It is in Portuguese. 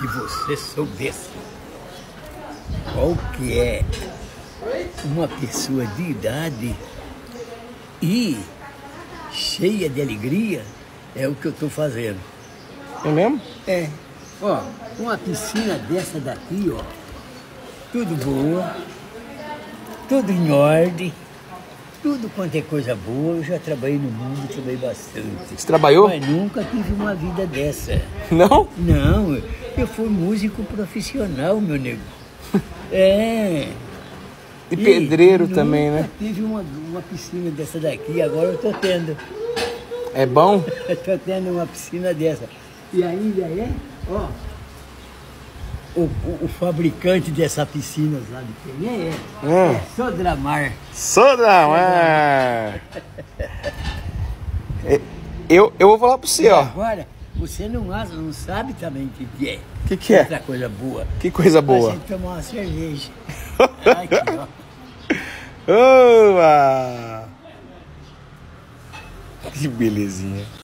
Se você soubesse qual que é uma pessoa de idade e cheia de alegria, é o que eu estou fazendo. É mesmo? É. Ó, uma piscina dessa daqui, ó, tudo boa, tudo em ordem, tudo quanto é coisa boa. Eu já trabalhei no mundo, trabalhei bastante. Você trabalhou? Mas nunca tive uma vida dessa. Não? Não, eu fui músico profissional, meu nego. É. E pedreiro também, né? Tive uma piscina dessa daqui, agora eu tô tendo. É bom? Eu tô tendo uma piscina dessa. E ainda é, ó, o fabricante dessa piscina, sabe quem é? É Sodramar. Sodramar! Eu vou falar pra você, e ó. Agora, você não sabe também o que é. O que é? Outra coisa boa. Que coisa boa? A gente tomar uma cerveja. Aqui, ó. Uma. Que belezinha.